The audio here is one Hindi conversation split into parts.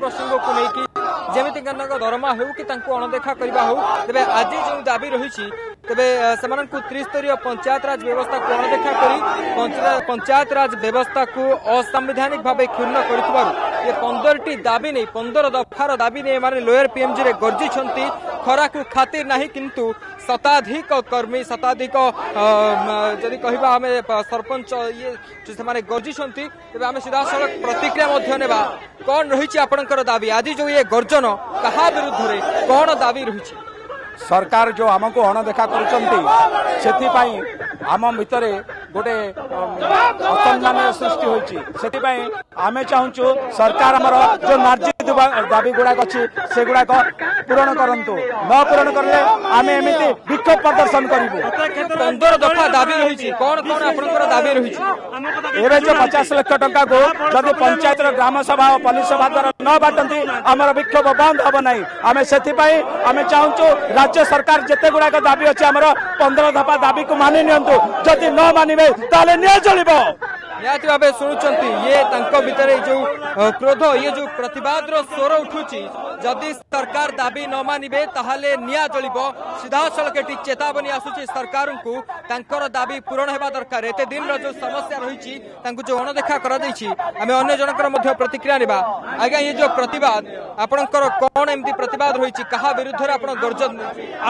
प्रसंग को लेकिन जमीती दरमा हो कि अणदेखा करवा हो तेज आज जो दाबी रही तेज से त्रिस्तरीय पंचायतराज व्यवस्था को अणदेखा कर पंचायतराज व्यवस्था को असंवैधानिक भाव क्षुण्ण कर 15टी दाबी नहीं 15 दफार दाबी नहीं लोअर पीएमजी रे गर्जी खरा को खातिर ना किंतु शताधिक कर्मी शताधिक जदि कहबा हमें सरपंच ये से गर्जी तेज आम सीधा सड़क प्रतिक्रिया कौन रही आपणकर दाबी आज जो ये गर्जन कहा विरुद्ध रे कौन दाबी रही सरकार जो आमको अणदेखा करम भितर गोटे असंधान सृष्टि होती आम चाहूँ सरकार आमर जो नार्जी दाबी गुड़ाक अच्छी से गुड़ाक पूरण करूँ न पूरण कले आम एमती विक्षोभ प्रदर्शन करूँ 15 दफा दाबी रही कौन कौन आपंकर दाबी रही एवं जो 50 लाख टंका को जब पंचायत ग्राम सभा और पल्ली सभा द्वारा न बाटती आमर विक्षोभ बंद हम ना आम से आम चाहूँ राज्य सरकार जिते गुड़ाक दाबी अच्छे आमर 15 दफा दाबी को मानि नियंतु जदि न मानिबे ताले न्याय चलिबो निहाती भावे शुणुंती ये तंको भितर जो क्रोध ये जो प्रतिवाद स्वर उठुची जदि सरकार दाबी न मानिबे ताले न्याय चलिबो सीधा सड़क चेतावनी आसुची सरकार को तांकर दाबी पूरण हेबा दरकार एते दिन रो जो समस्या रही तांको जो अणदेखा करा दैछि आमे अन्य जनकर मध्य प्रतिक्रिया नेबा आज्ञा ये जो प्रतिवाद आपणकर कोन एमती प्रतिवाद रही कहा विरुद्ध रे आपण गर्जन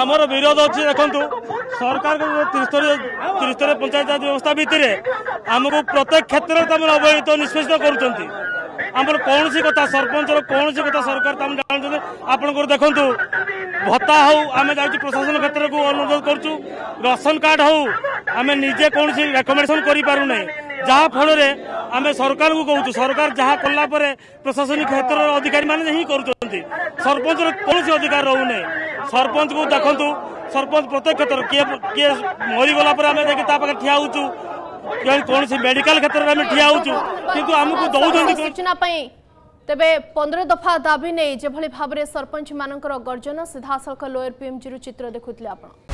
आमर विरोध अच्छी देखु सरकार त्रिस्तरीय पंचायत व्यवस्था भितर आमको प्रत्येक क्षेत्र में अवहेलित निष्पेषित कर कौन सी कथा सरपंच कौन सी कथा सरकार जानते आपंकर देखु भत्ता हो आम जा प्रशासन क्षेत्र को अनुरोध करूँ राशन कार्ड हो आम निजे कौन रेकमेंडेसन करें जहाँफल आम सरकार को कहूँ सरकार जहाँ कलापर प्रशासनिक क्षेत्र अधिकारी मैंने ही कर सरपंच कौन सी अधिकार रोने सरपंच को देखु सरपंच प्रत्येक क्षेत्र किए किए मरीगला आम देखिए ठिया होचु कौन मेडिकल क्षेत्र में ठिया होचु किंतु आमको दौरान सूचना तेबे 15 दफा दाबी नहीं जो भाव में सरपंच मानकर गर्जन सीधासल लोअर पीएमजी चित्र देखुले आप।